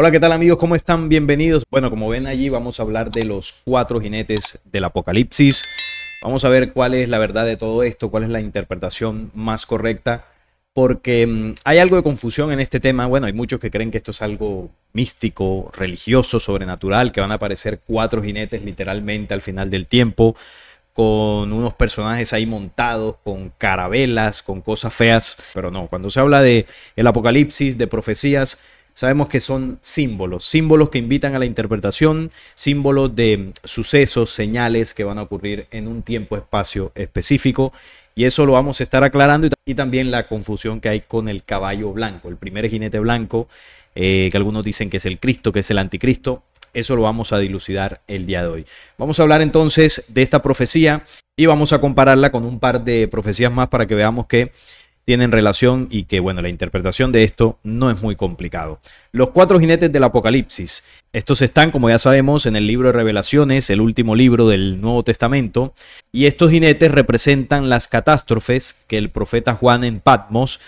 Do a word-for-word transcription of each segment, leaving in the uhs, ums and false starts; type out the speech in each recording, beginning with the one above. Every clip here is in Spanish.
Hola, ¿qué tal amigos? ¿Cómo están? Bienvenidos. Bueno, como ven allí vamos a hablar de los cuatro jinetes del Apocalipsis. Vamos a ver cuál es la verdad de todo esto, cuál es la interpretación más correcta, porque hay algo de confusión en este tema. Bueno, hay muchos que creen que esto es algo místico, religioso, sobrenatural, que van a aparecer cuatro jinetes literalmente al final del tiempo, con unos personajes ahí montados, con carabelas, con cosas feas. Pero no, cuando se habla de el Apocalipsis, de profecías, sabemos que son símbolos, símbolos que invitan a la interpretación, símbolos de sucesos, señales que van a ocurrir en un tiempo-espacio específico. Y eso lo vamos a estar aclarando, y también la confusión que hay con el caballo blanco, el primer jinete blanco, eh, que algunos dicen que es el Cristo, que es el anticristo. Eso lo vamos a dilucidar el día de hoy. Vamos a hablar entonces de esta profecía y vamos a compararla con un par de profecías más para que veamos que tienen relación y que, bueno, la interpretación de esto no es muy complicado. Los cuatro jinetes del Apocalipsis. Estos están, como ya sabemos, en el libro de Revelaciones, el último libro del Nuevo Testamento. Y estos jinetes representan las catástrofes que el profeta Juan en Patmos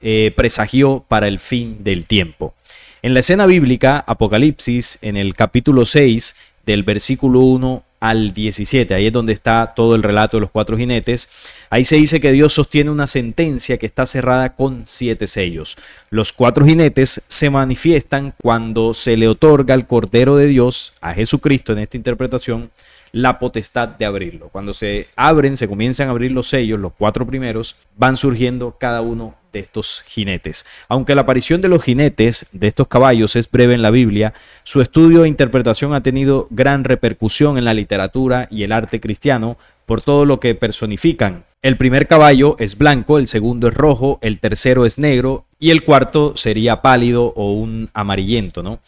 eh, presagió para el fin del tiempo. En la escena bíblica, Apocalipsis, en el capítulo seis, del versículo uno al diecisiete, ahí es donde está todo el relato de los cuatro jinetes. Ahí se dice que Dios sostiene una sentencia que está cerrada con siete sellos. Los cuatro jinetes se manifiestan cuando se le otorga al Cordero de Dios, a Jesucristo en esta interpretación, la potestad de abrirlo. Cuando se abren, se comienzan a abrir los sellos, los cuatro primeros, van surgiendo cada uno de estos jinetes. Aunque la aparición de los jinetes, de estos caballos, es breve en la Biblia, su estudio e interpretación ha tenido gran repercusión en la literatura y el arte cristiano por todo lo que personifican. El primer caballo es blanco, el segundo es rojo, el tercero es negro y el cuarto sería pálido o un amarillento, ¿no?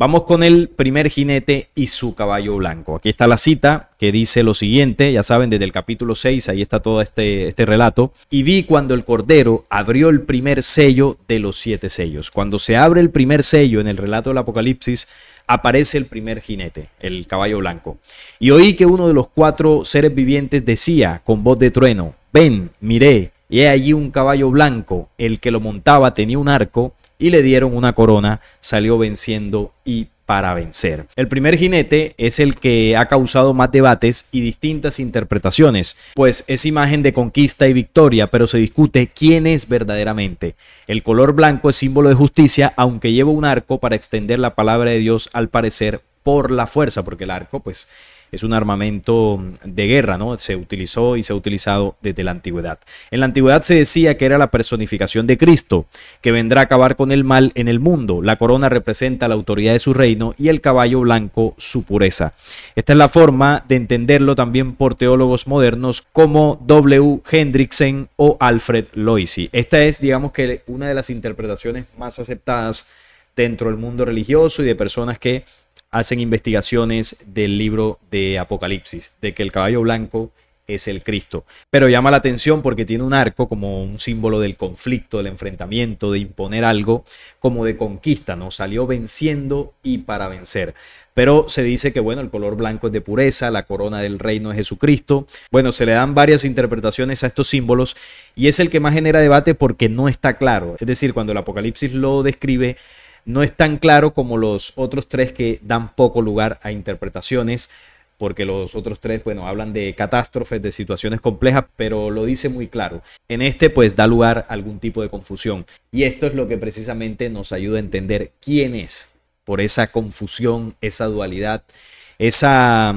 Vamos con el primer jinete y su caballo blanco. Aquí está la cita que dice lo siguiente, ya saben, desde el capítulo seis, ahí está todo este, este relato. Y vi cuando el Cordero abrió el primer sello de los siete sellos. Cuando se abre el primer sello en el relato del Apocalipsis, aparece el primer jinete, el caballo blanco. Y oí que uno de los cuatro seres vivientes decía con voz de trueno, ven, miré, y he allí un caballo blanco, el que lo montaba tenía un arco, y le dieron una corona, salió venciendo y para vencer. El primer jinete es el que ha causado más debates y distintas interpretaciones, pues es imagen de conquista y victoria, pero se discute quién es verdaderamente. El color blanco es símbolo de justicia, aunque lleva un arco para extender la palabra de Dios, al parecer por la fuerza, porque el arco, pues, es un armamento de guerra, ¿no? Se utilizó y se ha utilizado desde la antigüedad. En la antigüedad se decía que era la personificación de Cristo, que vendrá a acabar con el mal en el mundo. La corona representa la autoridad de su reino y el caballo blanco su pureza. Esta es la forma de entenderlo también por teólogos modernos como W. Hendricksen o Alfred Loisy. Esta es, digamos que, una de las interpretaciones más aceptadas dentro del mundo religioso y de personas que hacen investigaciones del libro de Apocalipsis, de que el caballo blanco es el Cristo. Pero llama la atención porque tiene un arco como un símbolo del conflicto, del enfrentamiento, de imponer algo, como de conquista, ¿no? Salió venciendo y para vencer. Pero se dice que, bueno, el color blanco es de pureza, la corona del reino es Jesucristo. Bueno, se le dan varias interpretaciones a estos símbolos y es el que más genera debate porque no está claro. Es decir, cuando el Apocalipsis lo describe, no es tan claro como los otros tres que dan poco lugar a interpretaciones, porque los otros tres, bueno, hablan de catástrofes, de situaciones complejas, pero lo dice muy claro. En este, pues, da lugar a algún tipo de confusión. Y esto es lo que precisamente nos ayuda a entender quién es, por esa confusión, esa dualidad, esa...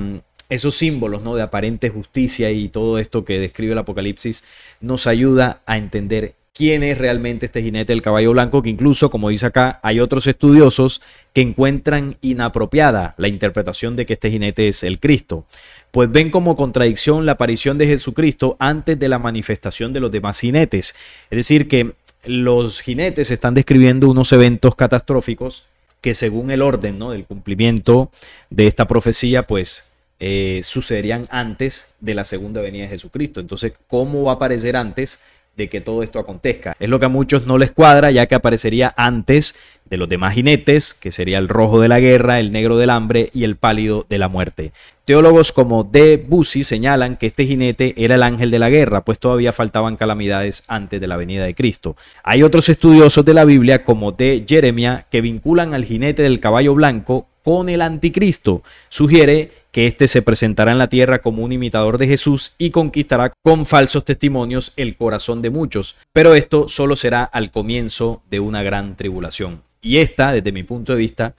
esos símbolos, ¿no?, de aparente justicia y todo esto que describe el Apocalipsis nos ayuda a entender quién es realmente este jinete del caballo blanco, que incluso, como dice acá, hay otros estudiosos que encuentran inapropiada la interpretación de que este jinete es el Cristo, pues ven como contradicción la aparición de Jesucristo antes de la manifestación de los demás jinetes. Es decir, que los jinetes están describiendo unos eventos catastróficos que, según el orden, ¿no?, del cumplimiento de esta profecía, pues Eh, sucederían antes de la segunda venida de Jesucristo. Entonces, ¿cómo va a aparecer antes de que todo esto acontezca. Es lo que a muchos no les cuadra, ya que aparecería antes de los demás jinetes, que sería el rojo de la guerra, el negro del hambre y el pálido de la muerte. Teólogos como De Bussey señalan que este jinete era el ángel de la guerra, pues todavía faltaban calamidades antes de la venida de Cristo. Hay otros estudiosos de la Biblia como De Jeremia que vinculan al jinete del caballo blanco con el anticristo. Sugiere que éste se presentará en la tierra como un imitador de Jesús y conquistará con falsos testimonios el corazón de muchos, pero esto solo será al comienzo de una gran tribulación. Y esta, desde mi punto de vista,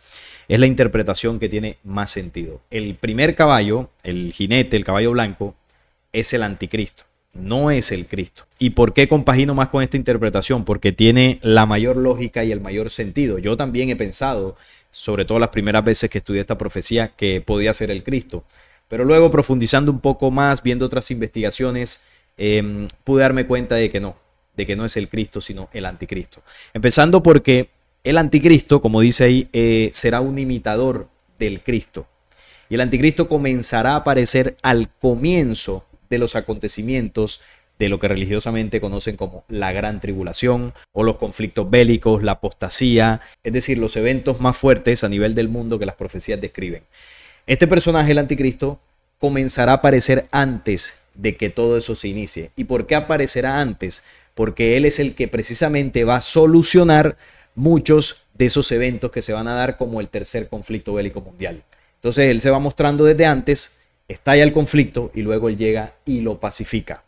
es la interpretación que tiene más sentido. El primer caballo, el jinete, el caballo blanco, es el anticristo, no es el Cristo. ¿Y por qué compagino más con esta interpretación? Porque tiene la mayor lógica y el mayor sentido. Yo también he pensado, sobre todo las primeras veces que estudié esta profecía, que podía ser el Cristo. Pero luego, profundizando un poco más, viendo otras investigaciones, eh, pude darme cuenta de que no, de que no es el Cristo, sino el anticristo. Empezando porque el anticristo, como dice ahí, eh, será un imitador del Cristo. Y el anticristo comenzará a aparecer al comienzo de los acontecimientos de lo que religiosamente conocen como la gran tribulación o los conflictos bélicos, la apostasía, es decir, los eventos más fuertes a nivel del mundo que las profecías describen. Este personaje, el anticristo, comenzará a aparecer antes de que todo eso se inicie. ¿Y por qué aparecerá antes? Porque él es el que precisamente va a solucionar muchos de esos eventos que se van a dar, como el tercer conflicto bélico mundial. Entonces él se va mostrando desde antes, estalla el conflicto y luego él llega y lo pacifica.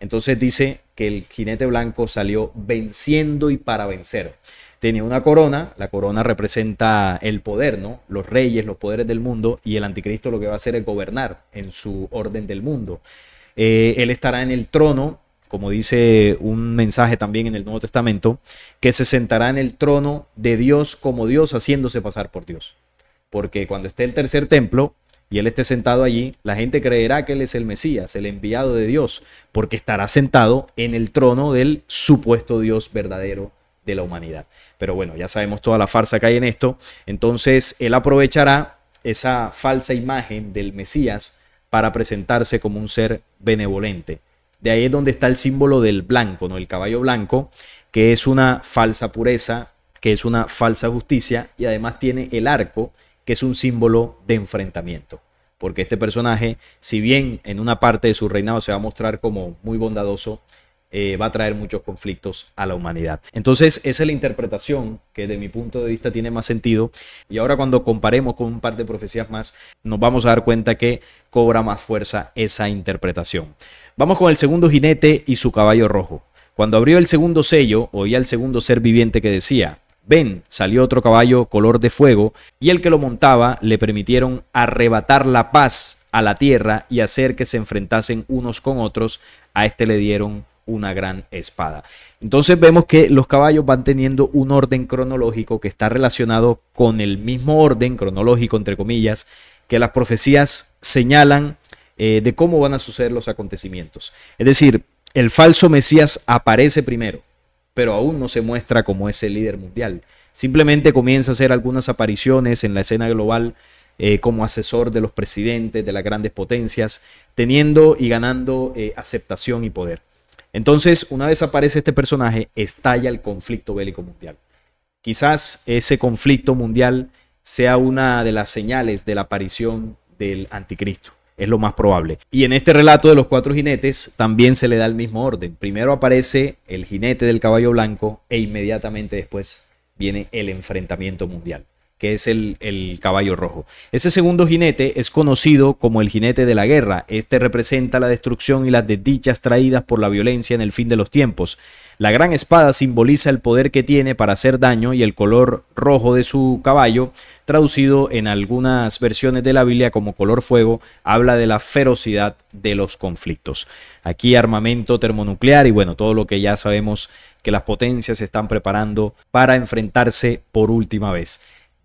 Entonces dice que el jinete blanco salió venciendo y para vencer. Tenía una corona, la corona representa el poder, ¿no? Los reyes, los poderes del mundo, y el anticristo lo que va a hacer es gobernar en su orden del mundo. Eh, él estará en el trono, como dice un mensaje también en el Nuevo Testamento, que se sentará en el trono de Dios como Dios, haciéndose pasar por Dios. Porque cuando esté el tercer templo y él esté sentado allí, la gente creerá que él es el Mesías, el enviado de Dios, porque estará sentado en el trono del supuesto Dios verdadero de la humanidad. Pero bueno, ya sabemos toda la farsa que hay en esto. Entonces él aprovechará esa falsa imagen del Mesías para presentarse como un ser benevolente. De ahí es donde está el símbolo del blanco, ¿no? El caballo blanco, que es una falsa pureza, que es una falsa justicia, y además tiene el arco, que es un símbolo de enfrentamiento. Porque este personaje, si bien en una parte de su reinado se va a mostrar como muy bondadoso, eh, va a traer muchos conflictos a la humanidad. Entonces esa es la interpretación que desde mi punto de vista tiene más sentido. Y ahora, cuando comparemos con un par de profecías más, nos vamos a dar cuenta que cobra más fuerza esa interpretación. Vamos con el segundo jinete y su caballo rojo. Cuando abrió el segundo sello, oí al segundo ser viviente que decía: ven, salió otro caballo color de fuego, y el que lo montaba le permitieron arrebatar la paz a la tierra y hacer que se enfrentasen unos con otros. A este le dieron una gran espada. Entonces vemos que los caballos van teniendo un orden cronológico que está relacionado con el mismo orden cronológico, entre comillas, que las profecías señalan eh, de cómo van a suceder los acontecimientos. Es decir, el falso Mesías aparece primero, pero aún no se muestra como ese líder mundial. Simplemente comienza a hacer algunas apariciones en la escena global eh, como asesor de los presidentes, de las grandes potencias, teniendo y ganando eh, aceptación y poder. Entonces, una vez aparece este personaje, estalla el conflicto bélico mundial. Quizás ese conflicto mundial sea una de las señales de la aparición del anticristo. Es lo más probable. Y en este relato de los cuatro jinetes también se le da el mismo orden. Primero aparece el jinete del caballo blanco e inmediatamente después viene el enfrentamiento mundial, que es el, el caballo rojo. Ese segundo jinete es conocido como el jinete de la guerra. Este representa la destrucción y las desdichas traídas por la violencia en el fin de los tiempos. La gran espada simboliza el poder que tiene para hacer daño, y el color rojo de su caballo, traducido en algunas versiones de la Biblia como color fuego, habla de la ferocidad de los conflictos. Aquí armamento termonuclear y bueno, todo lo que ya sabemos que las potencias se están preparando para enfrentarse por última vez.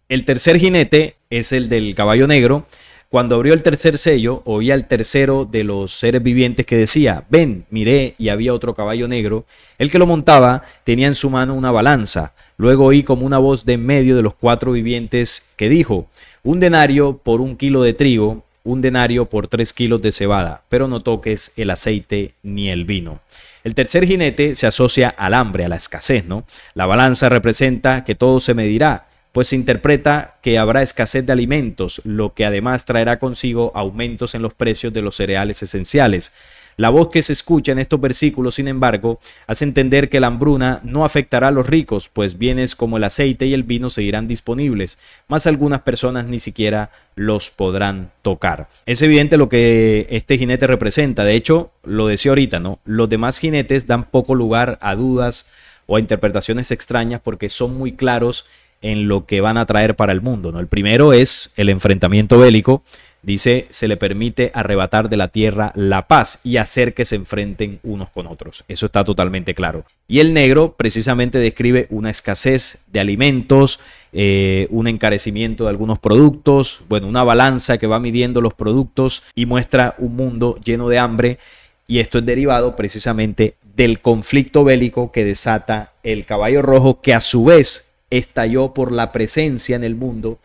El tercer jinete es el del caballo negro. Cuando abrió el tercer sello, oí al tercero de los seres vivientes que decía: ven, miré y había otro caballo negro. El que lo montaba tenía en su mano una balanza. Luego oí como una voz de en medio de los cuatro vivientes que dijo: un denario por un kilo de trigo, un denario por tres kilos de cebada, pero no toques el aceite ni el vino. El tercer jinete se asocia al hambre, a la escasez, ¿no? La balanza representa que todo se medirá, pues se interpreta que habrá escasez de alimentos, lo que además traerá consigo aumentos en los precios de los cereales esenciales. La voz que se escucha en estos versículos, sin embargo, hace entender que la hambruna no afectará a los ricos, pues bienes como el aceite y el vino seguirán disponibles, mas algunas personas ni siquiera los podrán tocar. Es evidente lo que este jinete representa. De hecho, lo decía ahorita, ¿no? Los demás jinetes dan poco lugar a dudas o a interpretaciones extrañas porque son muy claros en lo que van a traer para el mundo, ¿no? El primero es el enfrentamiento bélico. Dice, se le permite arrebatar de la tierra la paz y hacer que se enfrenten unos con otros. Eso está totalmente claro. Y el negro precisamente describe una escasez de alimentos, eh, un encarecimiento de algunos productos, bueno, una balanza que va midiendo los productos y muestra un mundo lleno de hambre. Y esto es derivado precisamente del conflicto bélico que desata el caballo rojo, que a su vez estalló por la presencia en el mundo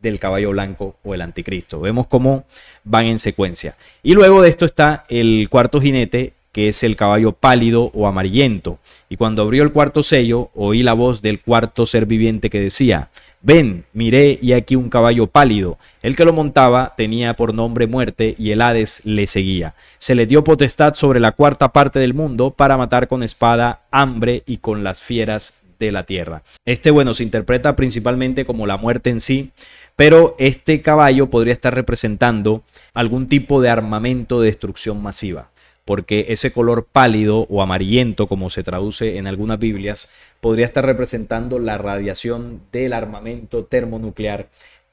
del caballo blanco o el anticristo. Vemos cómo van en secuencia. Y luego de esto está el cuarto jinete, que es el caballo pálido o amarillento. Y cuando abrió el cuarto sello, oí la voz del cuarto ser viviente que decía: ven, miré, y aquí un caballo pálido. El que lo montaba tenía por nombre Muerte, y el Hades le seguía. Se le dio potestad sobre la cuarta parte del mundo para matar con espada, hambre y con las fieras de la tierra. Este, bueno, se interpreta principalmente como la muerte en sí, pero este caballo podría estar representando algún tipo de armamento de destrucción masiva, porque ese color pálido o amarillento, como se traduce en algunas Biblias, podría estar representando la radiación del armamento termonuclear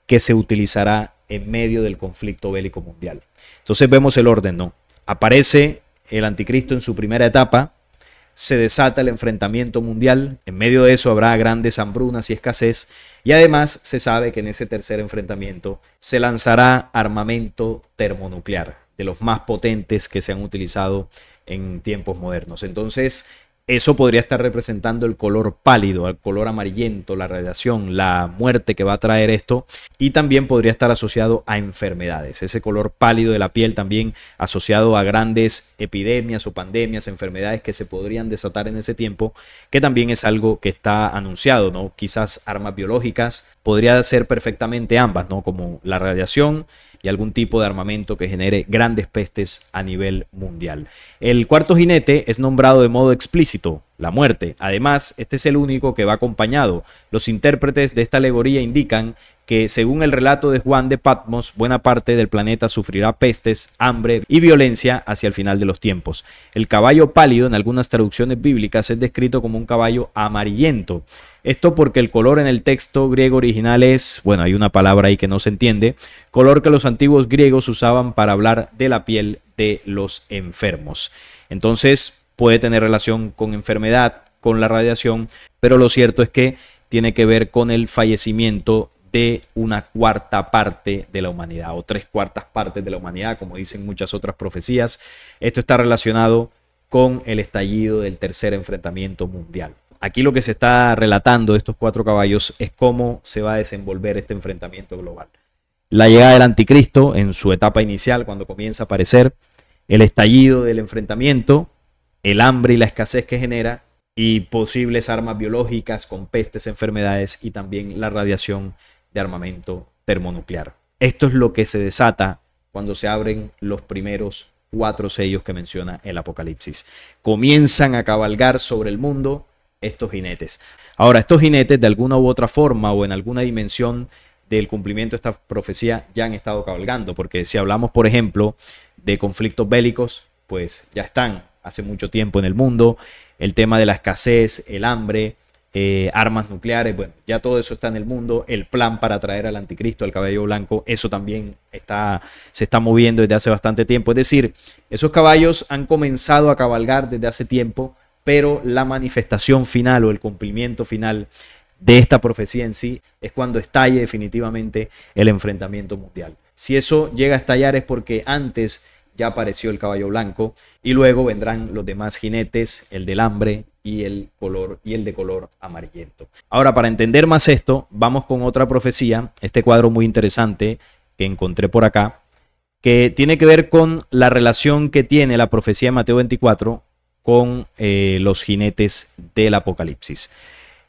que se utilizará en medio del conflicto bélico mundial. Entonces vemos el orden, ¿no? Aparece el anticristo en su primera etapa, se desata el enfrentamiento mundial, en medio de eso habrá grandes hambrunas y escasez, y además se sabe que en ese tercer enfrentamiento se lanzará armamento termonuclear, de los más potentes que se han utilizado en tiempos modernos. Entonces, eso podría estar representando el color pálido, el color amarillento, la radiación, la muerte que va a traer esto, y también podría estar asociado a enfermedades. Ese color pálido de la piel también asociado a grandes epidemias o pandemias, enfermedades que se podrían desatar en ese tiempo, que también es algo que está anunciado, ¿no? Quizás armas biológicas, podría ser perfectamente ambas, ¿no? Como la radiación y algún tipo de armamento que genere grandes pestes a nivel mundial. El cuarto jinete es nombrado de modo explícito, la muerte. Además, este es el único que va acompañado. Los intérpretes de esta alegoría indican que, según el relato de Juan de Patmos, buena parte del planeta sufrirá pestes, hambre y violencia hacia el final de los tiempos. El caballo pálido en algunas traducciones bíblicas es descrito como un caballo amarillento. Esto porque el color en el texto griego original es, bueno, hay una palabra ahí que no se entiende, color que los antiguos griegos usaban para hablar de la piel de los enfermos. Entonces puede tener relación con enfermedad, con la radiación, pero lo cierto es que tiene que ver con el fallecimiento de una cuarta parte de la humanidad o tres cuartas partes de la humanidad, como dicen muchas otras profecías. Esto está relacionado con el estallido del tercer enfrentamiento mundial. Aquí lo que se está relatando de estos cuatro caballos es cómo se va a desenvolver este enfrentamiento global. La llegada del anticristo en su etapa inicial, cuando comienza a aparecer, el estallido del enfrentamiento, el hambre y la escasez que genera, y posibles armas biológicas con pestes, enfermedades y también la radiación de armamento termonuclear. Esto es lo que se desata cuando se abren los primeros cuatro sellos que menciona el Apocalipsis. Comienzan a cabalgar sobre el mundo estos jinetes. Ahora, estos jinetes de alguna u otra forma o en alguna dimensión del cumplimiento de esta profecía ya han estado cabalgando, porque si hablamos, por ejemplo, de conflictos bélicos, pues ya están hace mucho tiempo en el mundo. El tema de la escasez, el hambre, eh, armas nucleares, bueno, ya todo eso está en el mundo. El plan para traer al anticristo, al caballo blanco, eso también está, se está moviendo desde hace bastante tiempo. Es decir, esos caballos han comenzado a cabalgar desde hace tiempo, pero la manifestación final o el cumplimiento final de esta profecía en sí es cuando estalle definitivamente el enfrentamiento mundial. Si eso llega a estallar es porque antes ya apareció el caballo blanco y luego vendrán los demás jinetes, el del hambre y el color y el de color amarillento. Ahora, para entender más esto, vamos con otra profecía, este cuadro muy interesante que encontré por acá, que tiene que ver con la relación que tiene la profecía de Mateo veinticuatro con eh, los jinetes del Apocalipsis.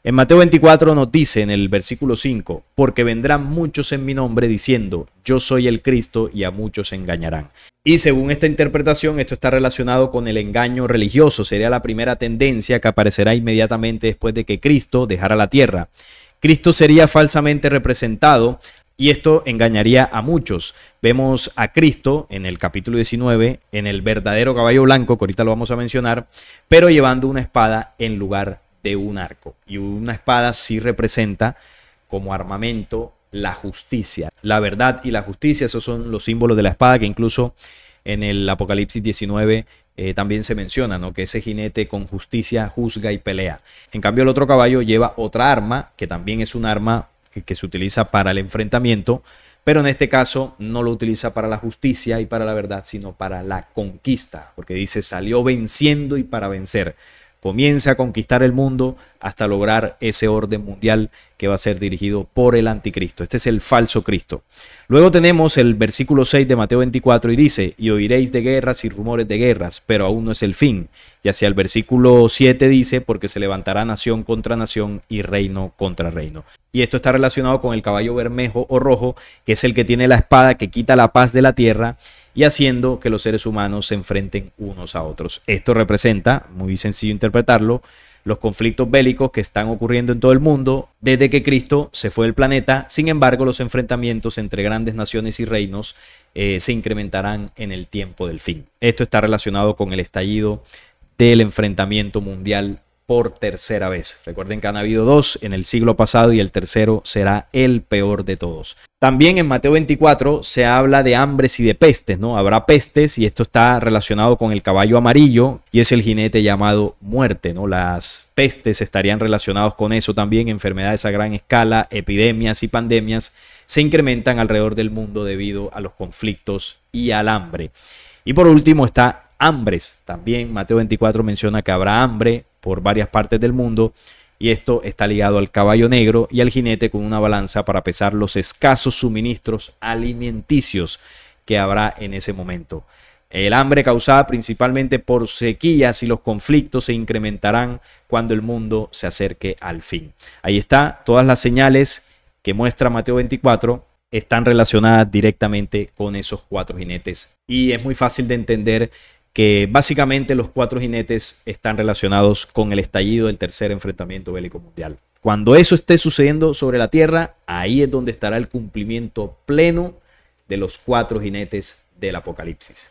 En Mateo veinticuatro nos dice en el versículo cinco, porque vendrán muchos en mi nombre diciendo, yo soy el Cristo, y a muchos engañarán. Y según esta interpretación, esto está relacionado con el engaño religioso. Sería la primera tendencia que aparecerá inmediatamente después de que Cristo dejara la tierra. Cristo sería falsamente representado y esto engañaría a muchos. Vemos a Cristo en el capítulo diecinueve, en el verdadero caballo blanco, que ahorita lo vamos a mencionar, pero llevando una espada en lugar de un arco. Y una espada sí representa como armamento la justicia, la verdad y la justicia. Esos son los símbolos de la espada que incluso en el Apocalipsis diecinueve eh, también se menciona, ¿no? Que ese jinete con justicia juzga y pelea. En cambio el otro caballo lleva otra arma que también es un arma que se utiliza para el enfrentamiento, pero en este caso no lo utiliza para la justicia y para la verdad, sino para la conquista, porque dice salió venciendo y para vencer. Comienza a conquistar el mundo hasta lograr ese orden mundial que va a ser dirigido por el anticristo. Este es el falso Cristo. Luego tenemos el versículo seis de Mateo veinticuatro y dice, y oiréis de guerras y rumores de guerras, pero aún no es el fin. Y hacia el versículo siete dice, porque se levantará nación contra nación y reino contra reino. Y esto está relacionado con el caballo bermejo o rojo, que es el que tiene la espada que quita la paz de la tierra y haciendo que los seres humanos se enfrenten unos a otros. Esto representa, muy sencillo interpretarlo, los conflictos bélicos que están ocurriendo en todo el mundo desde que Cristo se fue del planeta. Sin embargo, los enfrentamientos entre grandes naciones y reinos eh, se incrementarán en el tiempo del fin. Esto está relacionado con el estallido del enfrentamiento mundial por tercera vez. Recuerden que han habido dos en el siglo pasado y el tercero será el peor de todos. También en Mateo veinticuatro se habla de hambres y de pestes, ¿no? Habrá pestes y esto está relacionado con el caballo amarillo y es el jinete llamado muerte, ¿no? Las pestes estarían relacionadas con eso también, enfermedades a gran escala, epidemias y pandemias se incrementan alrededor del mundo debido a los conflictos y al hambre. Y por último está hambres. También Mateo veinticuatro menciona que habrá hambre por varias partes del mundo y esto está ligado al caballo negro y al jinete con una balanza para pesar los escasos suministros alimenticios que habrá en ese momento. El hambre causada principalmente por sequías y los conflictos se incrementarán cuando el mundo se acerque al fin. Ahí está, todas las señales que muestra Mateo veinticuatro están relacionadas directamente con esos cuatro jinetes y es muy fácil de entender que básicamente los cuatro jinetes están relacionados con el estallido del tercer enfrentamiento bélico mundial. Cuando eso esté sucediendo sobre la tierra, ahí es donde estará el cumplimiento pleno de los cuatro jinetes del Apocalipsis.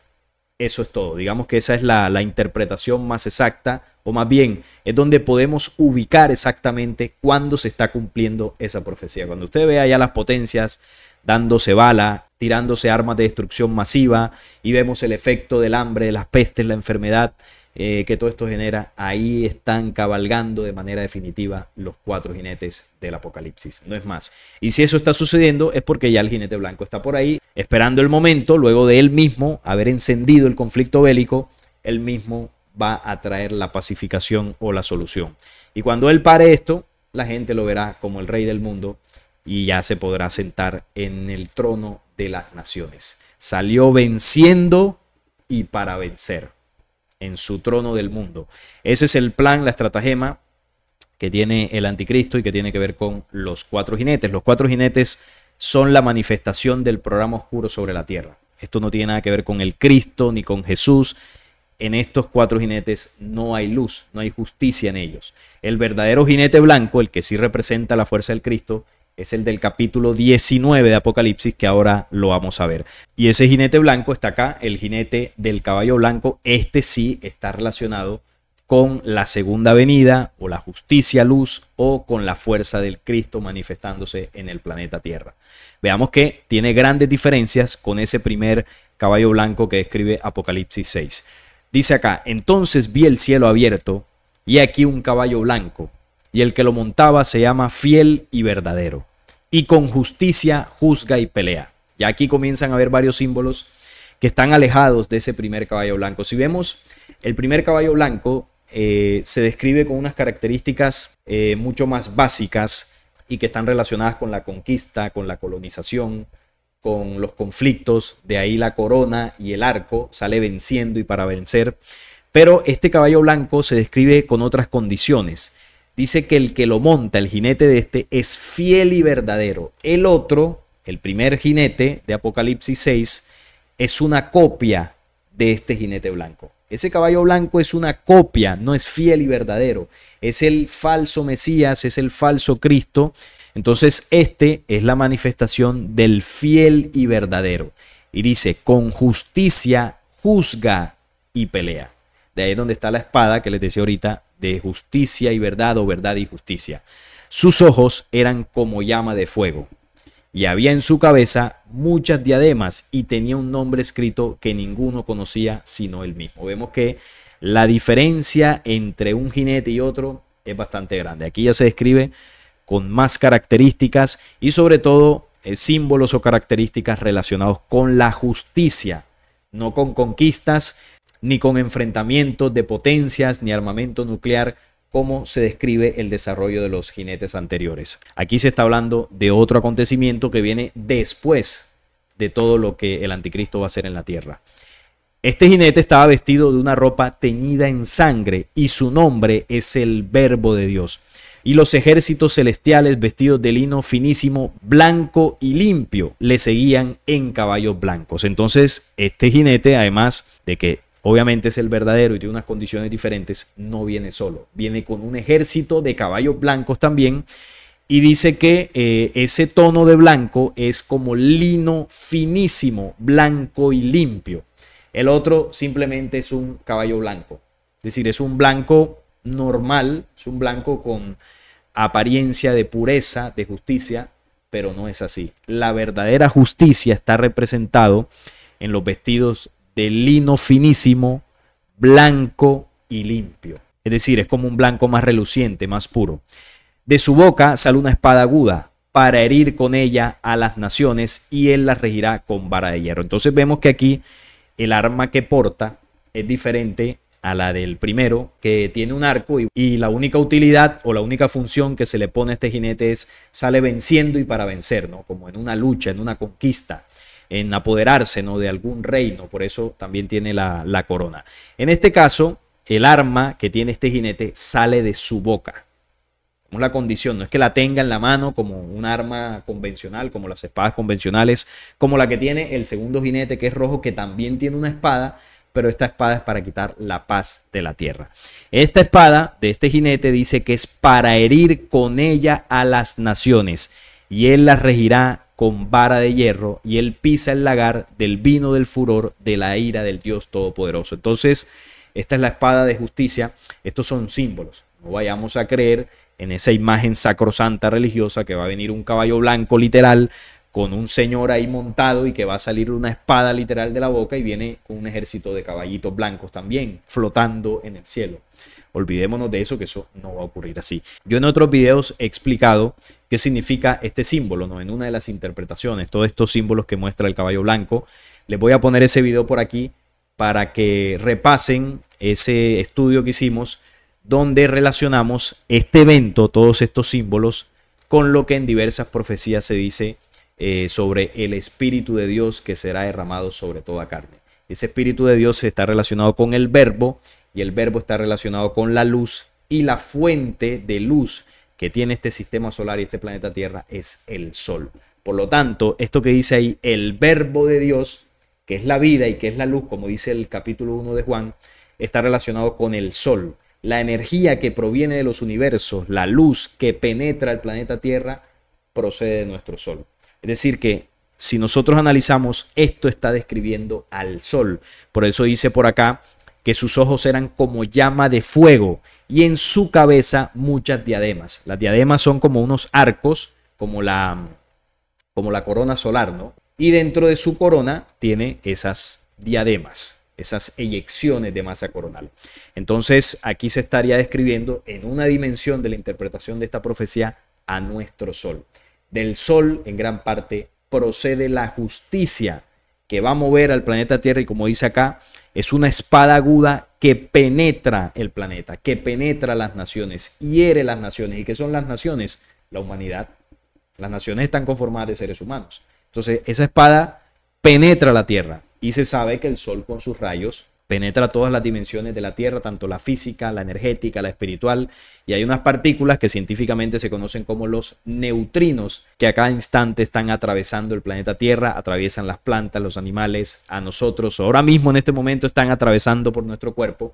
Eso es todo. Digamos que esa es la, la interpretación más exacta, o más bien, es donde podemos ubicar exactamente cuándo se está cumpliendo esa profecía. Cuando usted vea ya las potencias dándose bala, tirándose armas de destrucción masiva y vemos el efecto del hambre, de las pestes, la enfermedad eh, que todo esto genera, ahí están cabalgando de manera definitiva los cuatro jinetes del Apocalipsis, no es más. Y si eso está sucediendo es porque ya el jinete blanco está por ahí, esperando el momento, luego de él mismo haber encendido el conflicto bélico, él mismo va a traer la pacificación o la solución. Y cuando él pare esto, la gente lo verá como el rey del mundo y ya se podrá sentar en el trono de las naciones. Salió venciendo y para vencer en su trono del mundo. Ese es el plan, la estratagema que tiene el anticristo y que tiene que ver con los cuatro jinetes. Los cuatro jinetes son la manifestación del programa oscuro sobre la tierra. Esto no tiene nada que ver con el Cristo ni con Jesús. En estos cuatro jinetes no hay luz, no hay justicia en ellos. El verdadero jinete blanco, el que sí representa la fuerza del Cristo, es el del capítulo diecinueve de Apocalipsis, que ahora lo vamos a ver. Y ese jinete blanco está acá, el jinete del caballo blanco. Este sí está relacionado con la segunda venida o la justicia luz o con la fuerza del Cristo manifestándose en el planeta Tierra. Veamos que tiene grandes diferencias con ese primer caballo blanco que describe Apocalipsis seis. Dice acá, entonces vi el cielo abierto y aquí un caballo blanco. Y el que lo montaba se llama fiel y verdadero, y con justicia juzga y pelea. Ya aquí comienzan a ver varios símbolos que están alejados de ese primer caballo blanco. Si vemos, el primer caballo blanco eh, se describe con unas características eh, mucho más básicas y que están relacionadas con la conquista, con la colonización, con los conflictos, de ahí la corona y el arco, sale venciendo y para vencer. Pero este caballo blanco se describe con otras condiciones. Dice que el que lo monta, el jinete de este, es fiel y verdadero. El otro, el primer jinete de Apocalipsis seis, es una copia de este jinete blanco. Ese caballo blanco es una copia, no es fiel y verdadero. Es el falso Mesías, es el falso Cristo. Entonces este es la manifestación del fiel y verdadero. Y dice, con justicia juzga y pelea. De ahí es donde está la espada que les decía ahorita, de justicia y verdad o verdad y justicia. Sus ojos eran como llama de fuego y había en su cabeza muchas diademas y tenía un nombre escrito que ninguno conocía sino él mismo. Vemos que la diferencia entre un jinete y otro es bastante grande. Aquí ya se describe con más características y sobre todo eh, símbolos o características relacionados con la justicia, no con conquistas, ni con enfrentamientos de potencias, ni armamento nuclear, como se describe el desarrollo de los jinetes anteriores. Aquí se está hablando de otro acontecimiento que viene después de todo lo que el anticristo va a hacer en la tierra. Este jinete estaba vestido de una ropa teñida en sangre y su nombre es el Verbo de Dios. Y los ejércitos celestiales vestidos de lino finísimo, blanco y limpio, le seguían en caballos blancos. Entonces, este jinete, además de que obviamente es el verdadero y tiene unas condiciones diferentes, no viene solo, viene con un ejército de caballos blancos también. Y dice que eh, ese tono de blanco es como lino finísimo, blanco y limpio. El otro simplemente es un caballo blanco, es decir, es un blanco normal, es un blanco con apariencia de pureza, de justicia, pero no es así. La verdadera justicia está representado en los vestidos de lino finísimo, blanco y limpio. Es decir, es como un blanco más reluciente, más puro. De su boca sale una espada aguda para herir con ella a las naciones y él las regirá con vara de hierro. Entonces vemos que aquí el arma que porta es diferente a la del primero, que tiene un arco y, y la única utilidad o la única función que se le pone a este jinete es sale venciendo y para vencer, ¿no? Como en una lucha, en una conquista, en apoderarse, ¿no?, de algún reino. Por eso también tiene la, la corona. En este caso, el arma que tiene este jinete sale de su boca. Como la condición, no es que la tenga en la mano como un arma convencional, como las espadas convencionales, como la que tiene el segundo jinete, que es rojo, que también tiene una espada, pero esta espada es para quitar la paz de la tierra. Esta espada de este jinete dice que es para herir con ella a las naciones y él las regirá con vara de hierro, y él pisa el lagar del vino del furor de la ira del Dios Todopoderoso. Entonces, esta es la espada de justicia. Estos son símbolos. No vayamos a creer en esa imagen sacrosanta religiosa que va a venir un caballo blanco literal con un señor ahí montado y que va a salir una espada literal de la boca y viene con un ejército de caballitos blancos también flotando en el cielo. Olvidémonos de eso, que eso no va a ocurrir así. Yo en otros videos he explicado qué significa este símbolo, ¿no?, en una de las interpretaciones, todos estos símbolos que muestra el caballo blanco. Les voy a poner ese video por aquí para que repasen ese estudio que hicimos donde relacionamos este evento, todos estos símbolos, con lo que en diversas profecías se dice eh, sobre el Espíritu de Dios que será derramado sobre toda carne. Ese Espíritu de Dios está relacionado con el Verbo, y el Verbo está relacionado con la luz, y la fuente de luz que tiene este sistema solar y este planeta Tierra es el Sol. Por lo tanto, esto que dice ahí, el Verbo de Dios, que es la vida y que es la luz, como dice el capítulo uno de Juan, está relacionado con el Sol. La energía que proviene de los universos, la luz que penetra el planeta Tierra, procede de nuestro Sol. Es decir que si nosotros analizamos, esto está describiendo al Sol. Por eso dice por acá que sus ojos eran como llama de fuego y en su cabeza muchas diademas. Las diademas son como unos arcos, como la, como la corona solar, ¿no? Y dentro de su corona tiene esas diademas, esas eyecciones de masa coronal. Entonces aquí se estaría describiendo en una dimensión de la interpretación de esta profecía a nuestro Sol. Del Sol en gran parte procede la justicia que va a mover al planeta Tierra, y como dice acá, es una espada aguda que penetra el planeta, que penetra las naciones, hiere las naciones. ¿Y qué son las naciones? La humanidad. Las naciones están conformadas de seres humanos. Entonces esa espada penetra la tierra y se sabe que el sol con sus rayos penetra todas las dimensiones de la tierra, tanto la física, la energética, la espiritual, y hay unas partículas que científicamente se conocen como los neutrinos que a cada instante están atravesando el planeta Tierra, atraviesan las plantas, los animales, a nosotros. Ahora mismo en este momento están atravesando por nuestro cuerpo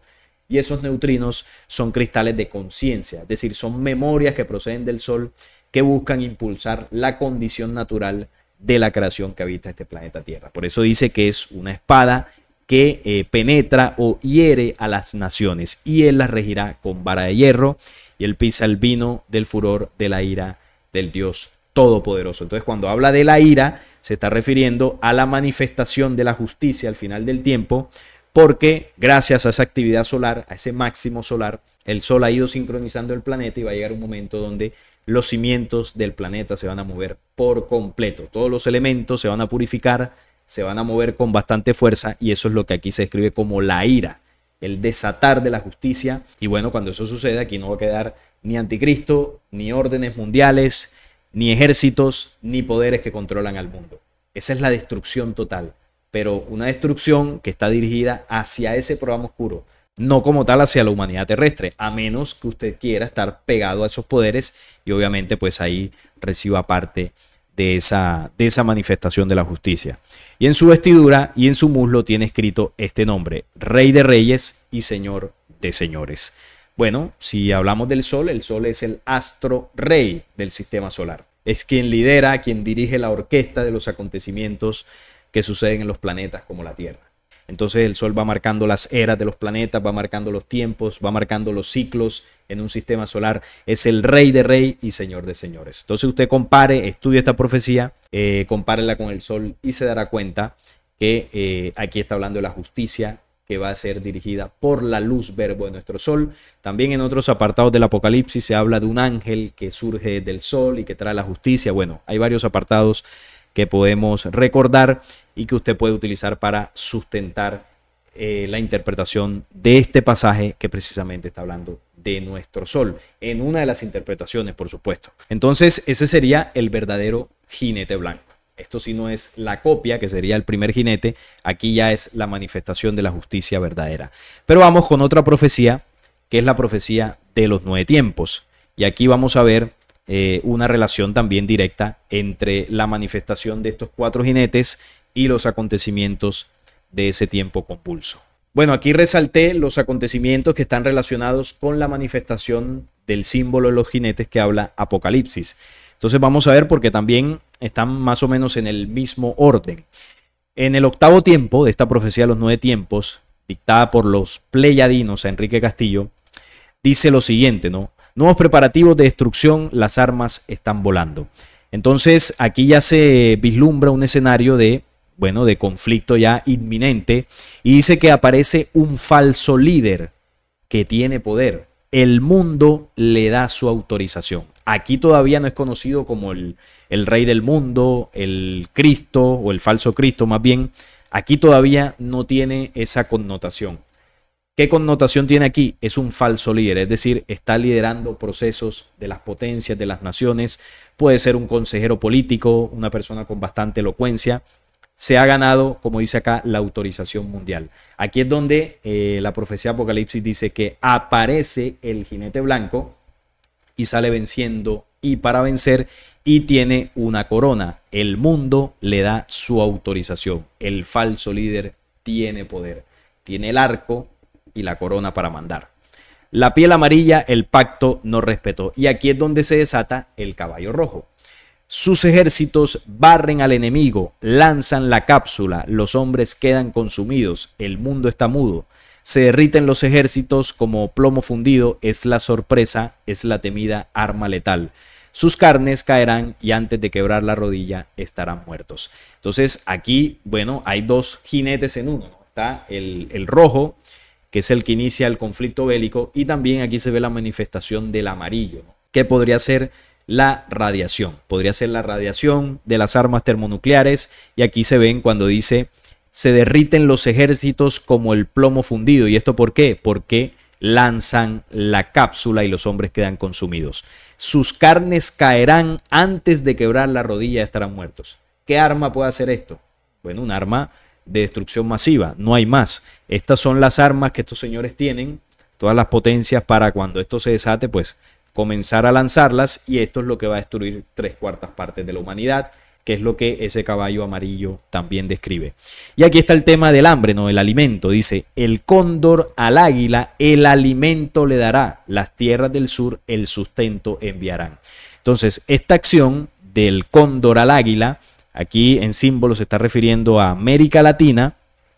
y esos neutrinos son cristales de conciencia, es decir, son memorias que proceden del sol que buscan impulsar la condición natural de la creación que habita este planeta Tierra. Por eso dice que es una espada que eh, penetra o hiere a las naciones, y él las regirá con vara de hierro, y él pisa el vino del furor de la ira del Dios Todopoderoso. Entonces, cuando habla de la ira, se está refiriendo a la manifestación de la justicia al final del tiempo, porque gracias a esa actividad solar, a ese máximo solar, el sol ha ido sincronizando el planeta y va a llegar un momento donde los cimientos del planeta se van a mover por completo. Todos los elementos se van a purificar, se van a mover con bastante fuerza, y eso es lo que aquí se describe como la ira, el desatar de la justicia. Y bueno, cuando eso sucede, aquí no va a quedar ni anticristo, ni órdenes mundiales, ni ejércitos, ni poderes que controlan al mundo. Esa es la destrucción total, pero una destrucción que está dirigida hacia ese programa oscuro, no como tal hacia la humanidad terrestre, a menos que usted quiera estar pegado a esos poderes y obviamente pues ahí reciba parte de esa, de esa manifestación de la justicia. Y en su vestidura y en su muslo tiene escrito este nombre: Rey de Reyes y Señor de Señores. Bueno, si hablamos del sol, el sol es el astro rey del sistema solar. Es quien lidera, quien dirige la orquesta de los acontecimientos que suceden en los planetas como la Tierra. Entonces el sol va marcando las eras de los planetas, va marcando los tiempos, va marcando los ciclos en un sistema solar. Es el Rey de Rey y Señor de Señores. Entonces usted compare, estudie esta profecía, eh, compárela con el sol y se dará cuenta que eh, aquí está hablando de la justicia que va a ser dirigida por la luz verbo de nuestro sol. También en otros apartados del Apocalipsis se habla de un ángel que surge del sol y que trae la justicia. Bueno, hay varios apartados que podemos recordar y que usted puede utilizar para sustentar eh, la interpretación de este pasaje que precisamente está hablando de nuestro sol, en una de las interpretaciones, por supuesto. Entonces, ese sería el verdadero jinete blanco. Esto sí no es la copia, que sería el primer jinete. Aquí ya es la manifestación de la justicia verdadera. Pero vamos con otra profecía, que es la profecía de los nueve tiempos. Y aquí vamos a ver eh, una relación también directa entre la manifestación de estos cuatro jinetes y los acontecimientos de ese tiempo convulso. Bueno, aquí resalté los acontecimientos que están relacionados con la manifestación del símbolo de los jinetes que habla Apocalipsis. Entonces vamos a ver, porque también están más o menos en el mismo orden. En el octavo tiempo de esta profecía de los nueve tiempos, dictada por los pleyadinos a Enrique Castillo, dice lo siguiente, ¿no? Nuevos preparativos de destrucción, las armas están volando. Entonces aquí ya se vislumbra un escenario de bueno, de conflicto ya inminente, y dice que aparece un falso líder que tiene poder. El mundo le da su autorización. Aquí todavía no es conocido como el, el rey del mundo, el Cristo o el falso Cristo más bien. Aquí todavía no tiene esa connotación. ¿Qué connotación tiene aquí? Es un falso líder, es decir, está liderando procesos de las potencias, de las naciones. Puede ser un consejero político, una persona con bastante elocuencia. Se ha ganado, como dice acá, la autorización mundial. Aquí es donde eh, la profecía Apocalipsis dice que aparece el jinete blanco y sale venciendo y para vencer, y tiene una corona. El mundo le da su autorización. El falso líder tiene poder, tiene el arco y la corona para mandar. La piel amarilla el pacto no respetó, y aquí es donde se desata el caballo rojo. Sus ejércitos barren al enemigo, lanzan la cápsula, los hombres quedan consumidos, el mundo está mudo, se derriten los ejércitos como plomo fundido, es la sorpresa, es la temida arma letal. Sus carnes caerán y antes de quebrar la rodilla estarán muertos. Entonces aquí, bueno, hay dos jinetes en uno, ¿no? Está el, el rojo, que es el que inicia el conflicto bélico, y también aquí se ve la manifestación del amarillo, ¿no? Que podría ser la radiación, podría ser la radiación de las armas termonucleares, y aquí se ven cuando dice se derriten los ejércitos como el plomo fundido. ¿Y esto por qué? Porque lanzan la cápsula y los hombres quedan consumidos. Sus carnes caerán, antes de quebrar la rodilla estarán muertos. ¿Qué arma puede hacer esto? Bueno, un arma de destrucción masiva, no hay más. Estas son las armas que estos señores tienen, todas las potencias para cuando esto se desate, pues comenzar a lanzarlas, y esto es lo que va a destruir tres cuartas partes de la humanidad, que es lo que ese caballo amarillo también describe. Y aquí está el tema del hambre, no, el alimento. Dice, el cóndor al águila el alimento le dará, las tierras del sur el sustento enviarán. Entonces, esta acción del cóndor al águila, aquí en símbolo se está refiriendo a América Latina,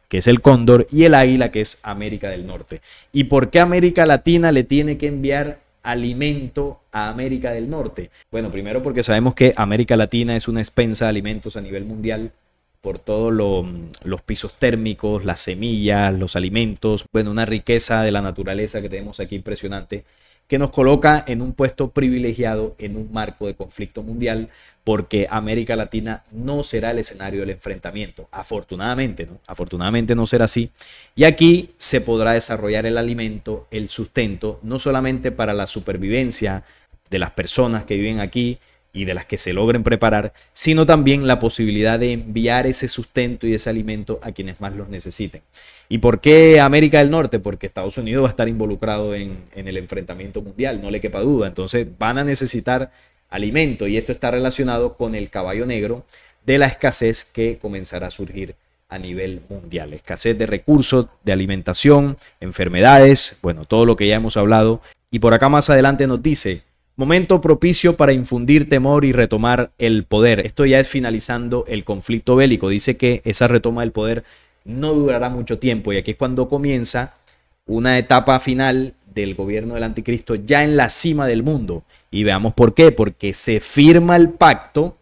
que es el cóndor, y el águila, que es América del Norte. ¿Y por qué América Latina le tiene que enviar alimento a América del Norte? Bueno, primero porque sabemos que América Latina es una expensa de alimentos a nivel mundial por todos lo, los pisos térmicos, las semillas, los alimentos. Bueno, una riqueza de la naturaleza que tenemos aquí impresionante, que nos coloca en un puesto privilegiado en un marco de conflicto mundial, porque América Latina no será el escenario del enfrentamiento. Afortunadamente, ¿no? Afortunadamente no será así. Y aquí se podrá desarrollar el alimento, el sustento, no solamente para la supervivencia de las personas que viven aquí y de las que se logren preparar, sino también la posibilidad de enviar ese sustento y ese alimento a quienes más los necesiten. ¿Y por qué América del Norte? Porque Estados Unidos va a estar involucrado en, en el enfrentamiento mundial, no le quepa duda. Entonces van a necesitar alimento, y esto está relacionado con el caballo negro de la escasez que comenzará a surgir a nivel mundial. Escasez de recursos, de alimentación, enfermedades, bueno, todo lo que ya hemos hablado. Y por acá más adelante nos dice, momento propicio para infundir temor y retomar el poder. Esto ya es finalizando el conflicto bélico. Dice que esa retoma del poder no durará mucho tiempo. Y aquí es cuando comienza una etapa final del gobierno del anticristo ya en la cima del mundo. Y veamos por qué. Porque se firma el pacto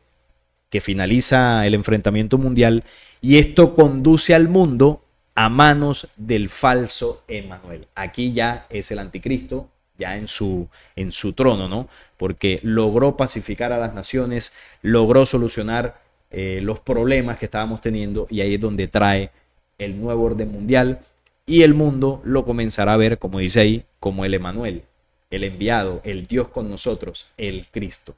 que finaliza el enfrentamiento mundial. Y esto conduce al mundo a manos del falso Emmanuel. Aquí ya es el anticristo, ya en su, en su trono, ¿no? Porque logró pacificar a las naciones, logró solucionar eh, los problemas que estábamos teniendo, y ahí es donde trae el nuevo orden mundial, y el mundo lo comenzará a ver, como dice ahí, como el Emmanuel, el enviado, el Dios con nosotros, el Cristo.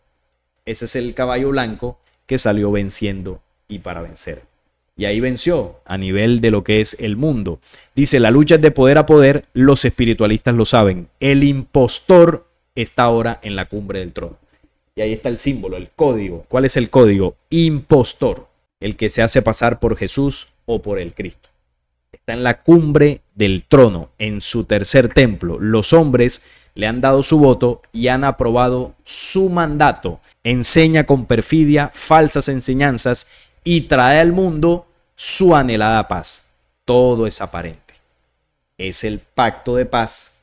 Ese es el caballo blanco que salió venciendo y para vencer. Y ahí venció a nivel de lo que es el mundo. Dice, la lucha es de poder a poder, los espiritualistas lo saben. El impostor está ahora en la cumbre del trono. Y ahí está el símbolo, el código. ¿Cuál es el código? Impostor, el que se hace pasar por Jesús o por el Cristo. Está en la cumbre del trono, en su tercer templo. Los hombres le han dado su voto y han aprobado su mandato. Enseña con perfidia, falsas enseñanzas, y trae al mundo su anhelada paz. Todo es aparente. Es el pacto de paz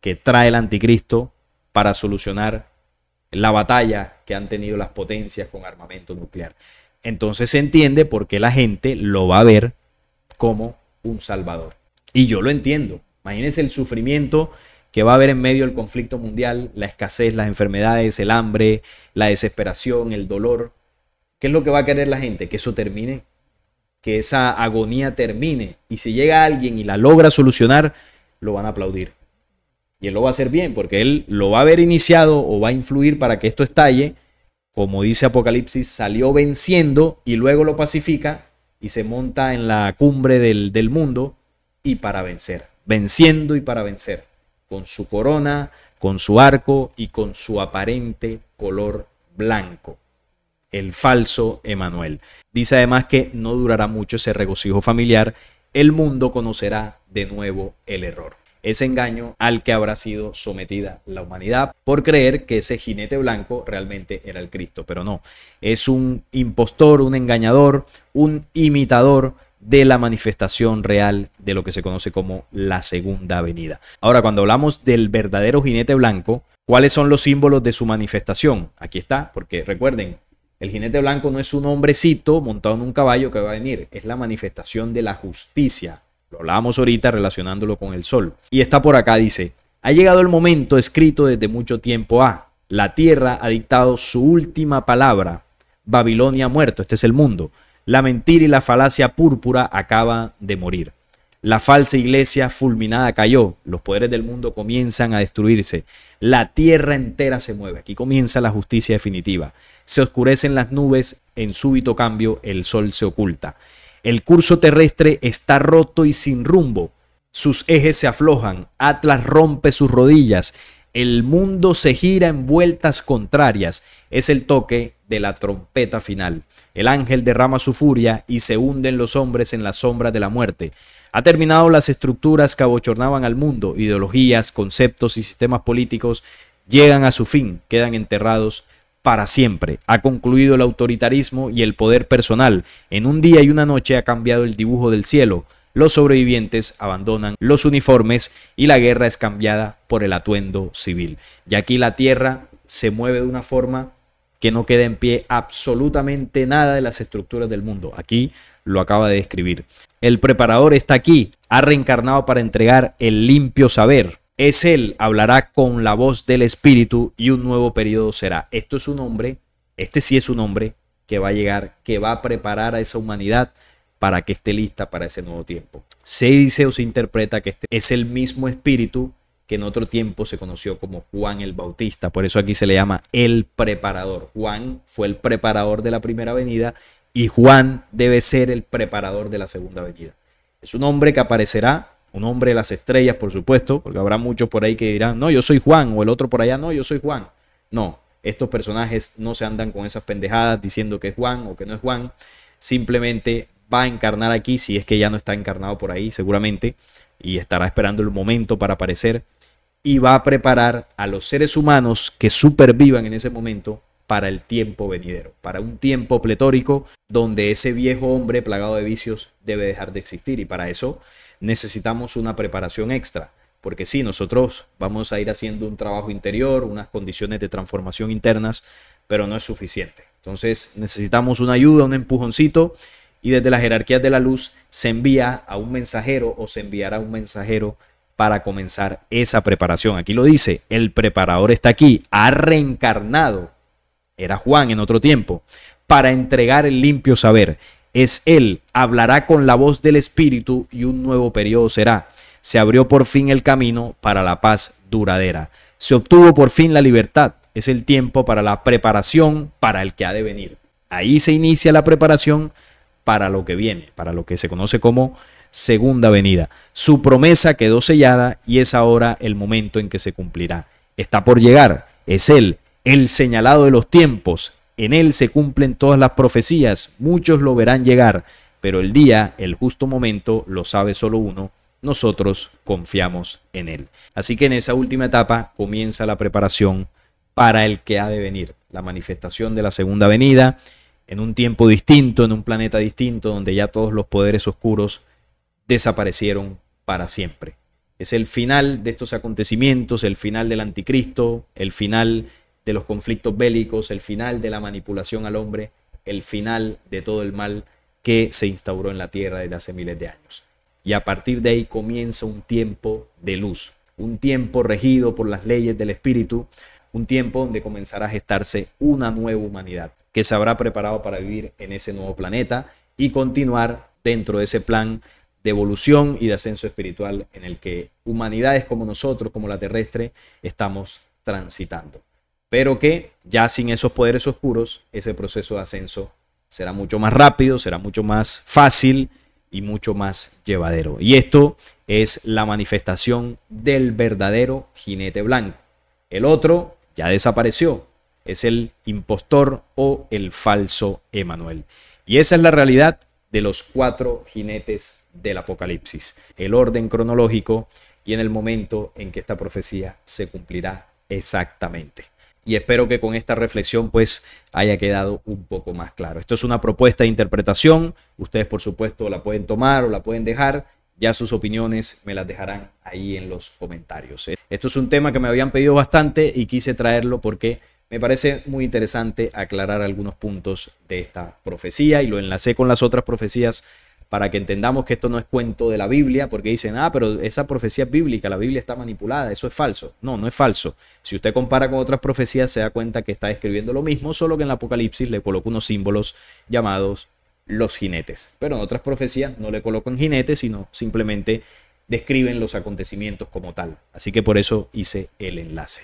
que trae el anticristo para solucionar la batalla que han tenido las potencias con armamento nuclear. Entonces se entiende por qué la gente lo va a ver como un salvador. Y yo lo entiendo. Imagínense el sufrimiento que va a haber en medio del conflicto mundial, la escasez, las enfermedades, el hambre, la desesperación, el dolor. ¿Qué es lo que va a querer la gente? Que eso termine, que esa agonía termine. Y si llega alguien y la logra solucionar, lo van a aplaudir. Y él lo va a hacer bien, porque él lo va a haber iniciado o va a influir para que esto estalle. Como dice Apocalipsis, salió venciendo y luego lo pacifica y se monta en la cumbre del, del mundo y para vencer. Venciendo y para vencer. Con su corona, con su arco y con su aparente color blanco. El falso Emmanuel. Dice además que no durará mucho ese regocijo familiar. El mundo conocerá de nuevo el error. Ese engaño al que habrá sido sometida la humanidad por creer que ese jinete blanco realmente era el Cristo. Pero no, es un impostor, un engañador, un imitador de la manifestación real de lo que se conoce como la segunda venida. Ahora, cuando hablamos del verdadero jinete blanco, ¿cuáles son los símbolos de su manifestación? Aquí está, porque recuerden, el jinete blanco no es un hombrecito montado en un caballo que va a venir. Es la manifestación de la justicia. Lo hablábamos ahorita relacionándolo con el sol. Y está por acá, dice, ha llegado el momento escrito desde mucho tiempo ha. La tierra ha dictado su última palabra. Babilonia ha muerto. Este es el mundo. La mentira y la falacia púrpura acaban de morir. La falsa iglesia fulminada cayó. Los poderes del mundo comienzan a destruirse. La tierra entera se mueve. Aquí comienza la justicia definitiva. Se oscurecen las nubes. En súbito cambio, el sol se oculta. El curso terrestre está roto y sin rumbo. Sus ejes se aflojan. Atlas rompe sus rodillas. El mundo se gira en vueltas contrarias. Es el toque de la trompeta final. El ángel derrama su furia y se hunden los hombres en la sombra de la muerte. Ha terminado las estructuras que abochornaban al mundo. Ideologías, conceptos y sistemas políticos llegan a su fin, quedan enterrados para siempre. Ha concluido el autoritarismo y el poder personal. En un día y una noche ha cambiado el dibujo del cielo. Los sobrevivientes abandonan los uniformes y la guerra es cambiada por el atuendo civil. Y aquí la tierra se mueve de una forma que no queda en pie absolutamente nada de las estructuras del mundo. Aquí lo acaba de describir. El preparador está aquí, ha reencarnado para entregar el limpio saber. Es él, hablará con la voz del espíritu y un nuevo periodo será. Esto es un hombre, este sí es un hombre que va a llegar, que va a preparar a esa humanidad para que esté lista para ese nuevo tiempo. Se dice o se interpreta que este es el mismo espíritu que en otro tiempo se conoció como Juan el Bautista. Por eso aquí se le llama el preparador. Juan fue el preparador de la primera venida y Juan debe ser el preparador de la segunda venida. Es un hombre que aparecerá, un hombre de las estrellas, por supuesto, porque habrá muchos por ahí que dirán, no, yo soy Juan, o el otro por allá, no, yo soy Juan. No, estos personajes no se andan con esas pendejadas diciendo que es Juan o que no es Juan. Simplemente va a encarnar aquí, si es que ya no está encarnado por ahí, seguramente, y estará esperando el momento para aparecer. Y va a preparar a los seres humanos que supervivan en ese momento para el tiempo venidero, para un tiempo pletórico donde ese viejo hombre plagado de vicios debe dejar de existir. Y para eso necesitamos una preparación extra, porque sí, nosotros vamos a ir haciendo un trabajo interior, unas condiciones de transformación internas, pero no es suficiente. Entonces necesitamos una ayuda, un empujoncito, y desde las jerarquías de la luz se envía a un mensajero o se enviará un mensajero para comenzar esa preparación. Aquí lo dice, el preparador está aquí, ha reencarnado, era Juan en otro tiempo, para entregar el limpio saber. Es él, hablará con la voz del espíritu y un nuevo periodo será. Se abrió por fin el camino para la paz duradera. Se obtuvo por fin la libertad. Es el tiempo para la preparación para el que ha de venir. Ahí se inicia la preparación para lo que viene, para lo que se conoce como segunda venida. Su promesa quedó sellada y es ahora el momento en que se cumplirá. Está por llegar. Es él, el señalado de los tiempos. En él se cumplen todas las profecías. Muchos lo verán llegar, pero el día, el justo momento, lo sabe solo uno. Nosotros confiamos en él. Así que en esa última etapa comienza la preparación para el que ha de venir. La manifestación de la segunda venida en un tiempo distinto, en un planeta distinto, donde ya todos los poderes oscuros desaparecieron para siempre. Es el final de estos acontecimientos, el final del anticristo, el final de los conflictos bélicos, el final de la manipulación al hombre, el final de todo el mal que se instauró en la tierra desde hace miles de años. Y a partir de ahí comienza un tiempo de luz, un tiempo regido por las leyes del espíritu, un tiempo donde comenzará a gestarse una nueva humanidad que se habrá preparado para vivir en ese nuevo planeta y continuar dentro de ese plan de evolución y de ascenso espiritual en el que humanidades como nosotros, como la terrestre, estamos transitando. Pero que ya sin esos poderes oscuros, ese proceso de ascenso será mucho más rápido, será mucho más fácil y mucho más llevadero. Y esto es la manifestación del verdadero jinete blanco. El otro ya desapareció, es el impostor o el falso Emanuel. Y esa es la realidad de los cuatro jinetes del Apocalipsis, el orden cronológico y en el momento en que esta profecía se cumplirá exactamente. Y espero que con esta reflexión pues haya quedado un poco más claro. Esto es una propuesta de interpretación, ustedes por supuesto la pueden tomar o la pueden dejar, ya sus opiniones me las dejarán ahí en los comentarios. Esto es un tema que me habían pedido bastante y quise traerlo porque me parece muy interesante aclarar algunos puntos de esta profecía y lo enlacé con las otras profecías para que entendamos que esto no es cuento de la Biblia, porque dicen, ah, pero esa profecía es bíblica, la Biblia está manipulada, eso es falso. No, no es falso. Si usted compara con otras profecías, se da cuenta que está escribiendo lo mismo, solo que en el Apocalipsis le colocó unos símbolos llamados los jinetes. Pero en otras profecías no le colocan jinetes, sino simplemente describen los acontecimientos como tal. Así que por eso hice el enlace.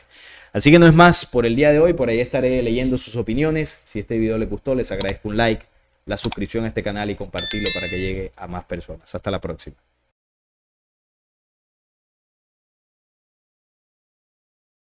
Así que no es más por el día de hoy. Por ahí estaré leyendo sus opiniones. Si este video les gustó, les agradezco un like, la suscripción a este canal y compartirlo para que llegue a más personas. Hasta la próxima.